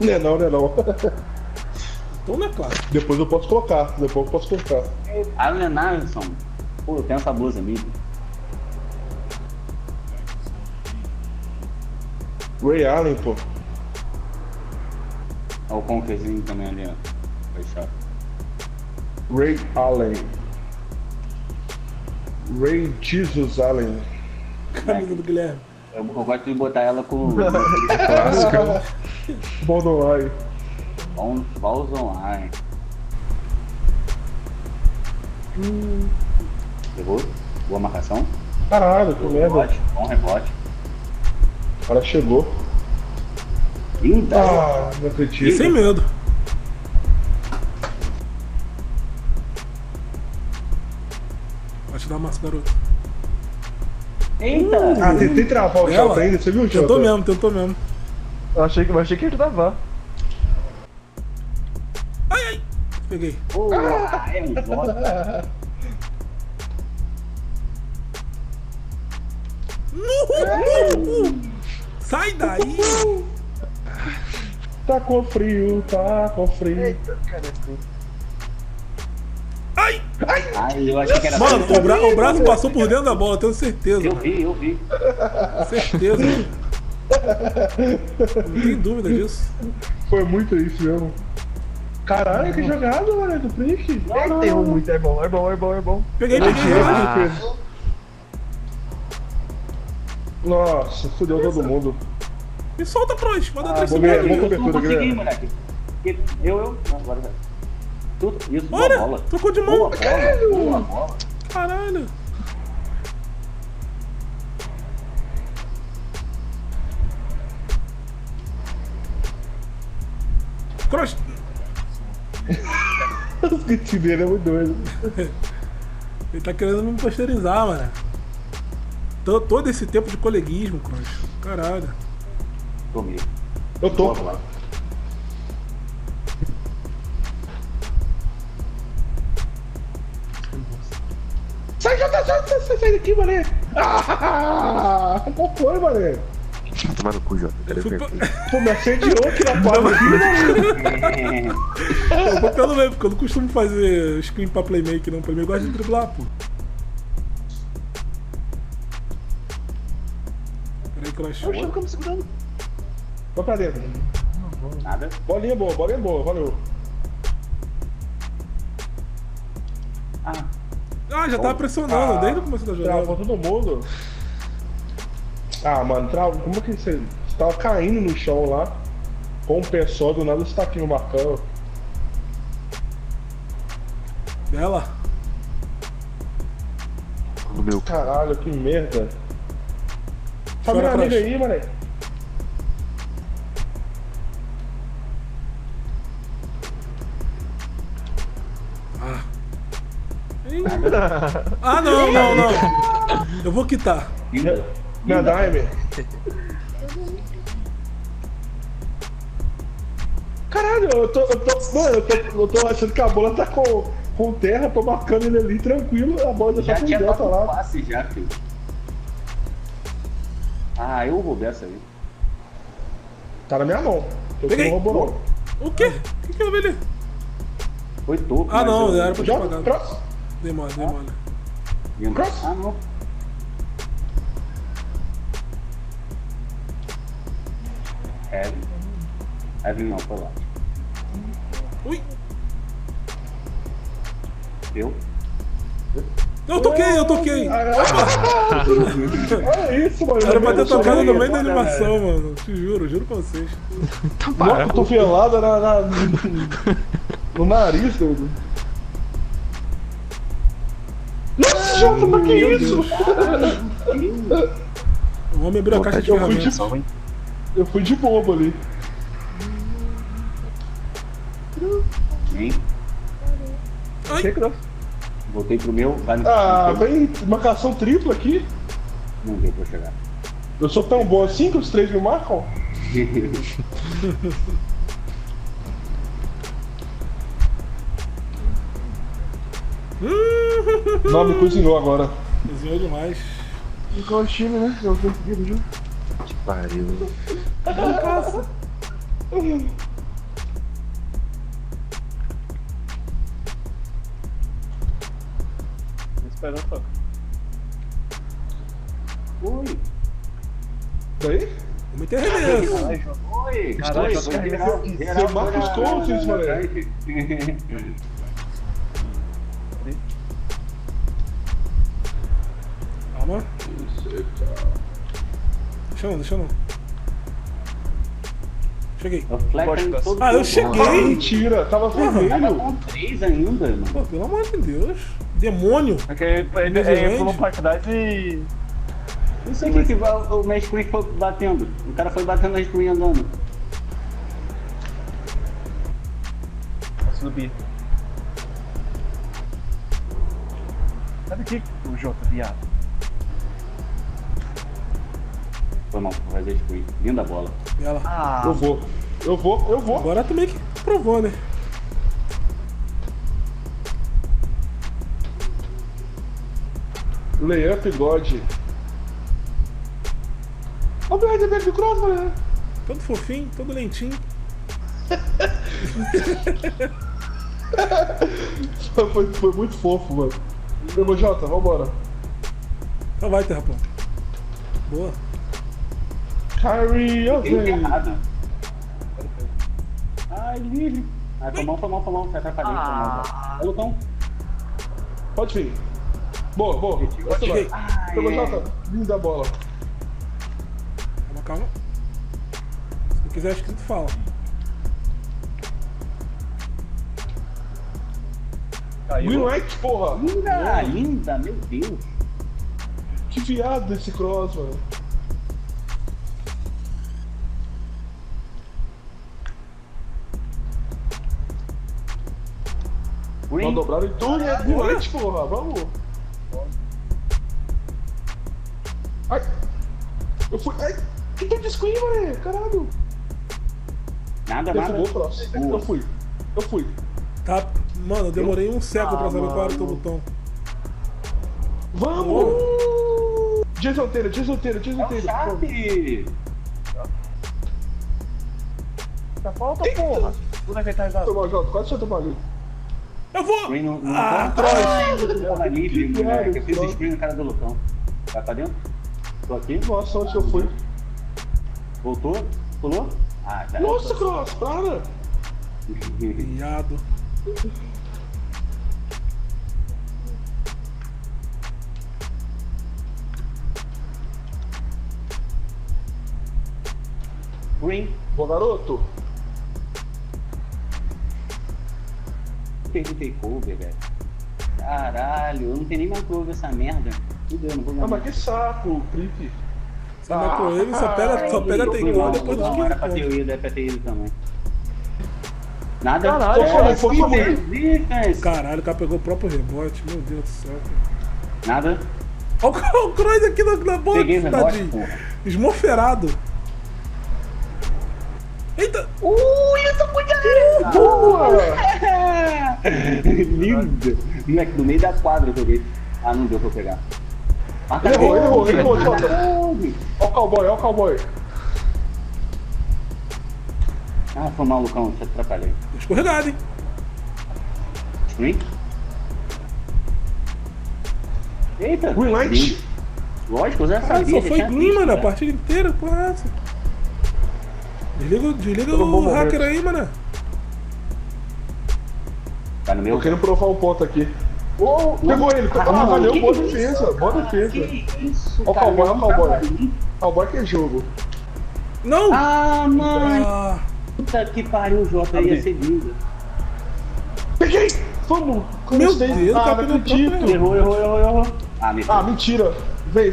Não é não, não é não. Então não é claro. Depois eu posso colocar, Ah, não é nada, Wilson. Pô, eu tenho essa blusa minha. Ray Allen, pô. Olha o conquerzinho também ali, ó. Fechado. Ray Allen. Ray Jesus Allen. Camisa do Guilherme. Eu gosto de botar ela com... Clássica. Balls online. Balls online. Errou? Boa marcação. Caralho, que merda. Bom rebote. O cara chegou. Linda. Ah, não acredito. E sem medo. Vai te dar massa, garoto. Eita! Ah, tentei travar o Jota ainda, você viu o Jota? Tentou mesmo. Eu achei que ia travar. Ai! Peguei. Oh, é um Jota. Sai daí! Tá com frio. Eita, cara, ai! Ai, eu achei que era. Mano, o braço passou por dentro da bola, eu tenho certeza. Eu vi. Certeza. Não tem dúvida disso. Foi muito isso mesmo. Caralho, que jogada, mano, do Prince. Não, errou muito, é bom. Peguei. Ah. Nossa, fudeu todo mundo. Me solta, Pronto, manda atrás do meu. Eu não consegui, moleque. Eu. Agora vai. Tudo isso, olha, bola. Tocou de mão. Boa bola. Caralho. Crouch. Os gritos dele é muito doido. Ele tá querendo me posterizar, mano. Todo esse tempo de coleguismo, Crouch. Caralho. Eu tô. Sai, Jota, sai daqui, mané! Ah! Qual foi, mané? Tomar no cu, Jota. Pô, me acendiou aqui na palma aqui, mané! Eu vou pelo meio, porque eu não costumo fazer screen pra playmaker, não. Playmaker gosta de driblar, pô. Peraí, Crouch. Eu chego que eu me segurando. Vai pra dentro. Nada. Bolinha boa, valeu. Ah, já tava pressionando desde o começo da jogada. Travou todo mundo. Ah, mano, como que você tava caindo no chão lá? Com o pessoal, do nada você tá aqui no marcão. Bela. Meu caralho, que merda. Sabe minha amiga aí, mané? Ah, não. Eu vou quitar. Minha dime. Caralho, eu tô achando que a bola tá com terra, tô marcando ele ali tranquilo, a bola já tá com Jota lá. Passe já, filho. Ah, eu roubei essa aí. Tá na minha mão. Eu roubou. O quê? O que eu vi ali? Foi topo. Ah, não, era pra te pagar. Demora. Ah, não. Evelyn não, foi lá. Ui! Eu toquei! Olha isso, mano! Era pra ter tocado no meio da animação, mano. Te juro pra vocês. Tá parado. Cotovelada no nariz, doido. Jota, pra que isso? O homem abriu a caixa de ferramentas. Eu fui de bobo ali. Quem? Voltei pro meu. Vem marcação tripla aqui. Não deu pra chegar. Eu sou tão bom assim que os três me marcam? Não, me cozinhou agora. Cozinhou demais. Ficou o time, né? Eu consegui, viu? Que pariu. atrás da toca. Ui! Daí? Eu me interrelei. Oi! Caralho, você marca os contos, velho. Calma. Deixa eu não, deixa eu não. Cheguei. Ah, eu cheguei! Ah, mentira, tava vermelho. Tava com 3 ainda, mano. Pô, pelo amor de Deus. Demônio. É que ele pulou pra trás e... Não sei o que o Magic Queen foi batendo. O cara foi batendo o Magic Queen andando. Vou subir. Sabe o que o Jota, viado? Foi mal, vai fazer Queen. Linda bola. Ah. Eu vou. Agora tu meio que provou, né? Layup God. Olha o meu baby cross, velho. Todo fofinho, todo lentinho. foi muito fofo, mano. Meu Jota, vambora. Então vai, Terrapão. Boa. Carry, eu venho. Ai, livre. Ai, foi mal. Sai pra parede, foi mal. É, Lucão. Pode vir. Boa. Pode vir. Meu Jota, linda bola. Calma. Se tu quiser escrito, fala. Greenlight, porra! Linda, meu Deus! Que viado esse cross, mano. Não dobraram em tudo, é Greenlight, porra, vamos! Ai! Eu fui... Ai! Que tem de screen, velho? Caralho! Nada. Eu fui. Tá, mano, eu demorei um século pra saber qual era o teu botão. Vamos! Dias inteiro. Tá falta, porra! Tudo inventarizado. Tomou, Jota, quase deixa eu tomar ali. Eu vou! Eu fiz o screen na cara do Lutão. Vai pra dentro? Tô aqui. Nossa, onde eu fui? Voltou? Pulou? Ah, tá. Nossa, cross, para! Viado. Green. Boa, garoto. Perguntei cover, velho. Caralho, eu não tenho nem mais cover essa merda. Fudeu, não vou ganhar. Ah, mas que saco, Prince. Você matou ele, só pega a teoria depois dos 15 pontos. Não, era pra ter ido, é pra ter ido também. Nada. Caralho, o cara pegou o próprio rebote, meu Deus do céu. Nada. Olha o Cross aqui na bola, tadinho. Esmoferado. Eita. Ele tá muito ali. Boa. Lindo. Moleque, no meio da quadra eu joguei. Ah, não deu pra eu pegar. Errou, Jota. Ó o cowboy, Ah, foi mal, Lucão, te atrapalhei. Escorregado, hein? Green? Eita! Greenlight! Lógico, eu já sabia. Só foi Green, mano, a partida inteira, porra. Desliga o hacker aí, mano. Tá no meu? Tô querendo provar o ponto aqui. Oh, pegou ele, valeu, boa defesa, Ó o cowboy, Cowboy que é jogo. Não! Ah, mano! Puta que pariu, o Jota ia ser linda. Peguei! Vamos! Meu Deus, não acredito! Errou. Ah, mentira! Vem!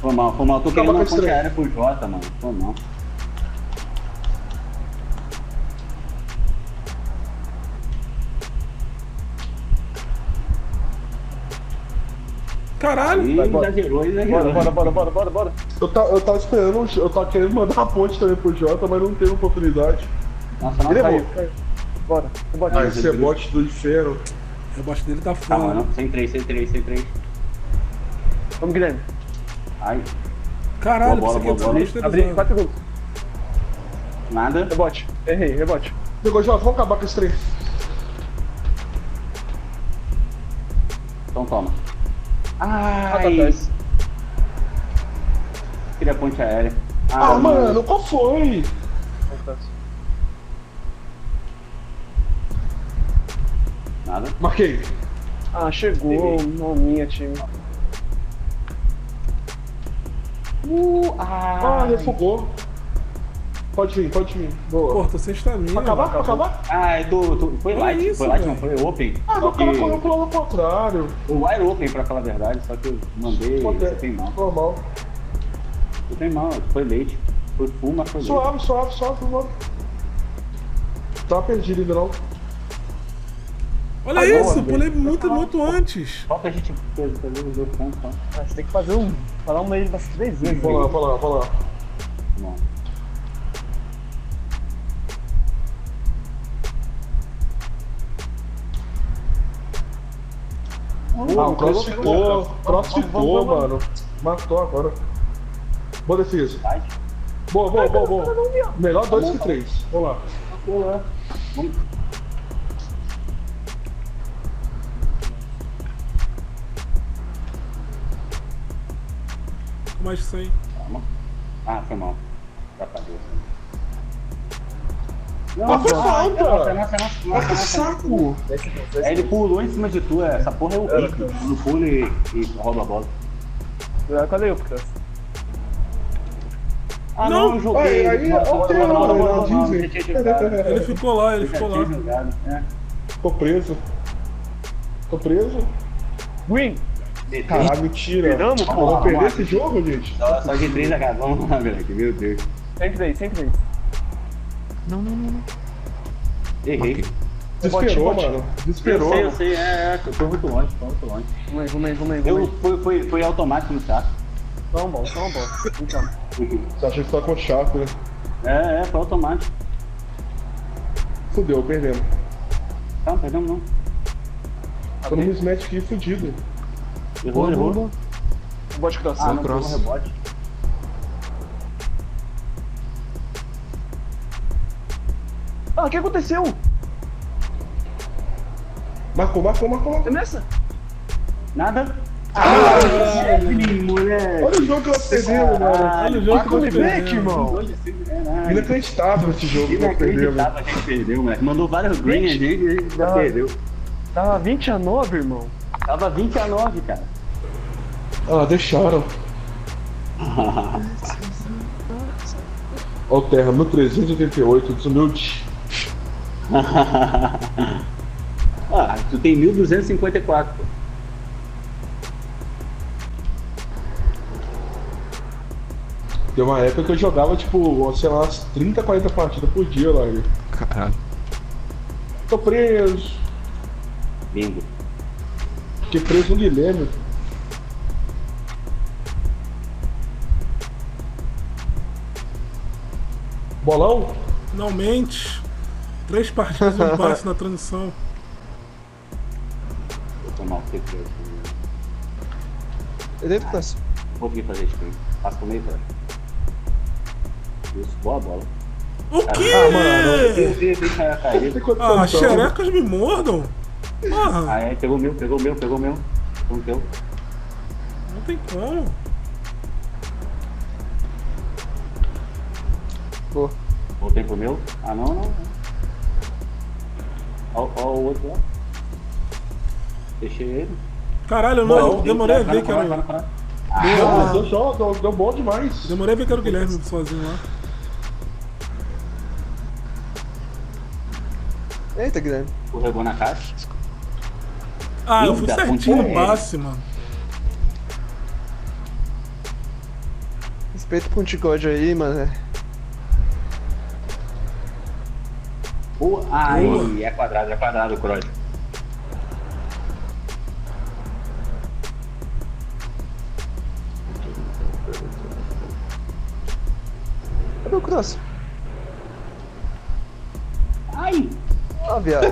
Foi mal, tô querendo uma ponte aérea pro Jota, mano. Foi mal. Caralho! Exagerou. Bora. Eu tava esperando, eu tava querendo mandar uma ponte também pro Jota, mas não teve oportunidade. Nossa, ele errou. Bora, rebote. Ah, esse rebote do inferno. O rebote dele tá foda. Calma, não. Sem três. Vamos, Guilherme. Ai. Caralho, boa bola, Abri, 4 segundos. Nada. Rebote. Errei, rebote. Pegou, Jota, vamos acabar com esse trem. Então toma. Ai. Queria a ponte aérea. Ah, mano, qual foi? Nada. Marquei. Ah, chegou. Não, minha time. Ah, refugou. Pode vir, boa. Pô, tô sem estamina. Pra acabar? Ah, é do... Foi light, não, foi open. Ah, meu cara colocou lá no contrário. O wire open, pra falar a verdade, só que eu mandei, você tem mal. Normal. Você tem mal, foi late. Foi full, mas foi late. Suave. Tava perdido ainda não. Olha isso, boa, pulei muito antes. Falta a gente fazer os dois pontos, tá? Ah, você tem que fazer um... Falar um ele das 3 vezes. Vou lá. Não. O crossfitou, mano. Matou agora. Boa defesa. Boa. Melhor 2 que 3. Vamos lá. Mais de 100. Ah, foi mal. Já pagou. Nossa, saco! Ele pulou em cima de tu, essa porra é o pico. Não pula e rouba a bola. Cadê eu, cara? Ah, não, eu joguei. Ele ficou lá, Tô preso. Win! Caralho, mentira. Perdamos, porra. Vamos perder esse jogo, gente? Só de 3 agora. Vamos lá, moleque. Meu Deus. Sempre 3. Não. Errei. Desesperou, mano. Desesperou. Eu sei. Foi muito longe, Vamos aí. Foi automático no chato. Tão bom. Então. Você achou que você tá com o chato, né? É, foi automático. Fudeu, perdemos. Tá, não perdemos não. Foi um mismatch aqui fudido. Errou. Rebote que tá sendo. Ah, não, rebote. Ah, o que aconteceu? Marcou. Começa? Nada. Moleque. Olha o jogo que eu perdeu, mano. Olha o jogo que eu perdeu, mano. Inacreditável esse jogo que eu perdeu, mano. A gente perdeu, moleque. Mandou vários green a gente e a gente já perdeu. Tava 20-9, irmão. Tava 20-9, cara. Ah, deixaram. Ó, Terra, no 388, desumilde. Ah, tu tem 1.254. Deu uma época que eu jogava, tipo, sei lá, umas 30, 40 partidas por dia lá. Caralho. Tô preso. Bingo. Fiquei preso no Guilherme. Bolão? Não mente. 3 partidas e um passe na transição. Vou tomar o TP aqui. Eu devo passar. Vou vir fazer sprint. Passa pro meio, velho. Isso, boa bola. O quê? Ah, mano, deixa ela cair. Ah, xerecas me mordam? Porra. Ah, é, pegou o meu. Não deu. Não tem como. Voltei pro meu? Ah, não. Ó o outro lá. Deixei ele. Caralho, não, demorei a ver que era o... Deu bom demais. Demorei a ver que era o Guilherme sozinho lá. Eita, Guilherme. Corregou na caixa. Ah, eu fui certinho no passe, mano. Respeita o Pontigode aí, mano. Aí, é quadrado, Crouch. Cadê o cross? Ai! Ó, viado.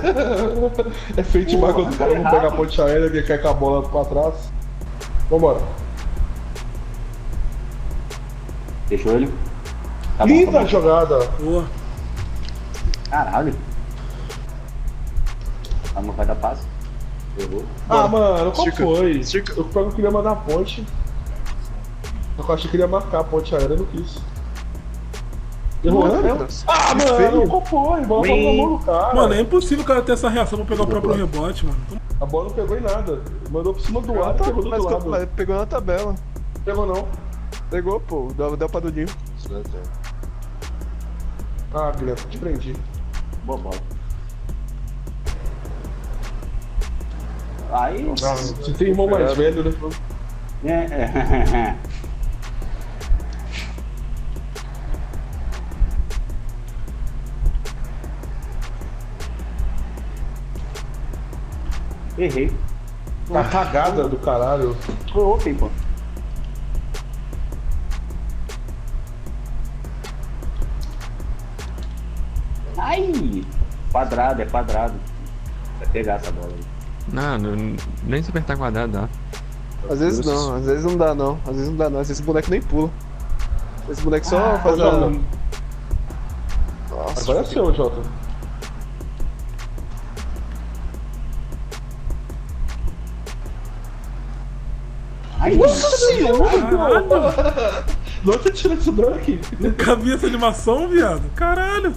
É feito de mago do cara, vamos pegar a ponte aérea que cai com a bola pra trás. Vambora. Deixou ele. Tá linda a jogada! Boa. Caralho! A mão vai dar passe. Errou. Ah, mano, qual foi? O Paulo queria mandar a ponte. Eu acho que queria marcar a ponte aérea, eu não quis. Errou, né? Ah, mano, qual foi? Bola pegou na mão do cara. Mano, é impossível o cara ter essa reação pra pegar o próprio rebote, mano. A bola não pegou em nada. Mandou por cima do ar, pegou do lado. Mas pegou na tabela. Pegou não. Pegou, pô. Deu pra Dudinho. Ah, Guilherme, te prendi. Boa bola. Aí... Você tem irmão mais velho, né? É. Errei. Tá cagada do caralho. Errou, pô. Ai! Quadrado, é quadrado. Vai pegar essa bola aí. Não, nem se apertar quadrado dá. Às vezes não, às vezes não dá não. Às vezes não dá não, esse boneco nem pula. Esse boneco só faz a... Nossa, agora é seu, Jota. Ai, nossa senhora! Nossa, tira esse drone aqui. Nunca vi essa animação, viado. Caralho!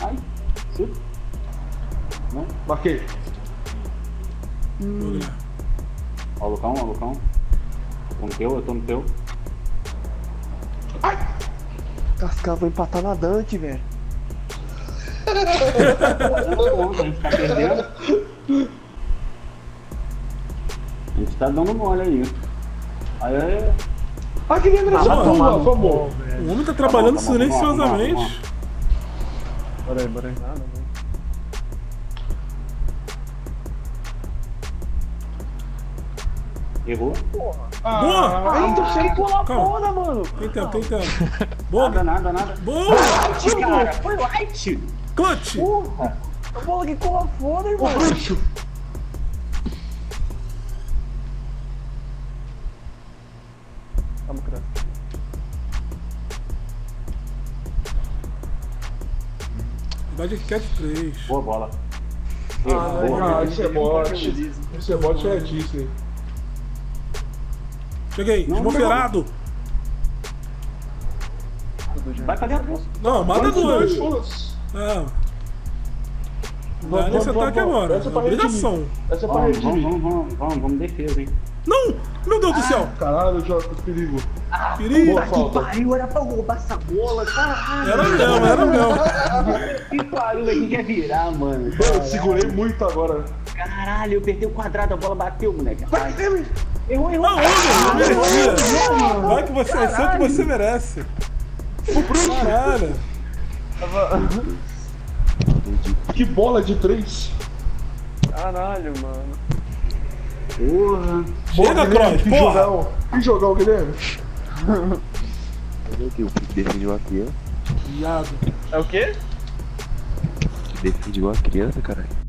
Ai, sim. Não, marquei. Ó o Lucão, ó o Lucão. Tô no teu, eu tô no teu. Ai! Os caras vão empatar na Dante, velho. A gente tá perdendo. A gente tá dando mole aí. Aí. Ah, que lembra de mano. Bom, o homem tá trabalhando silenciosamente. Bora aí, bora aí. Nada, velho. Errou? Porra. Boa! Eita, eu cheguei pela bola, mano. Tem tempo. Boa. Nada. Boa! Light, cara! Foi light! Clutch! Porra! A bola que cola fora, irmão! De cat 3. Boa bola. Boa. Esse é bote. Esse é bote é Disney. Cheguei, desmoferado. Vai pra dentro. Não, mata dois. Não. Esse ataque agora. Essa é pra redação. Essa é pra redimir. Vamos, defesa, hein. Não! Meu Deus do céu! Caralho, Jota, perigo. Perigo! Puta que pariu, era pra roubar essa bola, caralho! Era não. Que pariu, velho, quer virar, mano. Eu segurei muito agora. Caralho, eu perdi o quadrado, a bola bateu, moleque. Vai, errou. Não, vai que você é o que você merece. O Prince! Caralho! Que bola de 3! Caralho, mano. Porra! Chega, Crouch! Que jogão, Guilherme! Cadê o que? O que defende igual a criança? Viado! É o quê? Defende igual a criança, caralho.